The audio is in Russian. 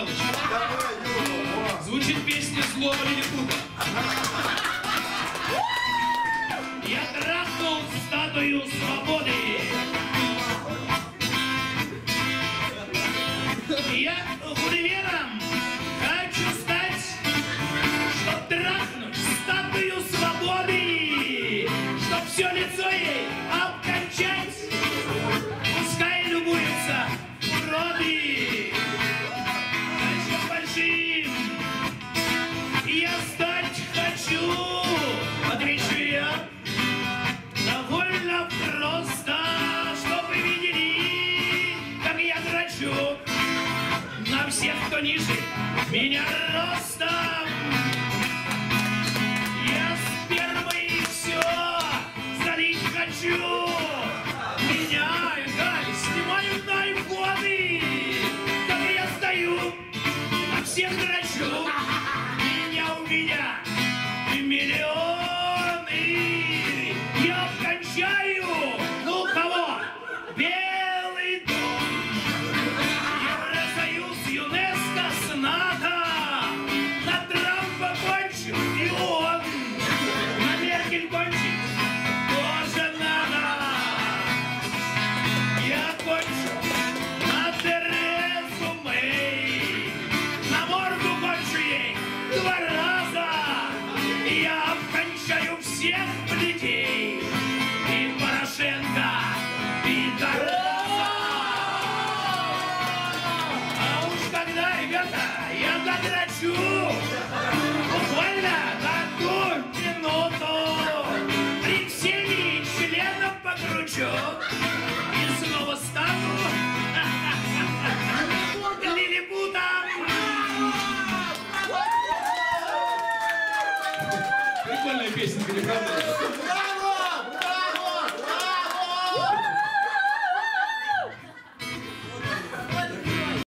Михайлович. Звучит песня «Слово Лилипута». Я трахнул статую свободы. Я хулиганом хочу стать, чтоб трахнуть статую свободы, чтоб все лицо ей обкончать. Пускай любуются уроды большим большим. Я стать хочу, отвечу я, довольно просто, чтоб вы видели, как я трачу на всех, кто ниже меня ростом. Я впервые все залить хочу. Меня дай, снимают дай годы, как я стою, на всех трачу. Меня у меня миллионы. Я кончаю, ну кого? Всех людей, и Порошенко, и Тараса. А уж когда, ребята, я затрачу буквально на одну минуту, при всеми членом покручу и снова стану лилипутом. Прикольная песенка, не правда?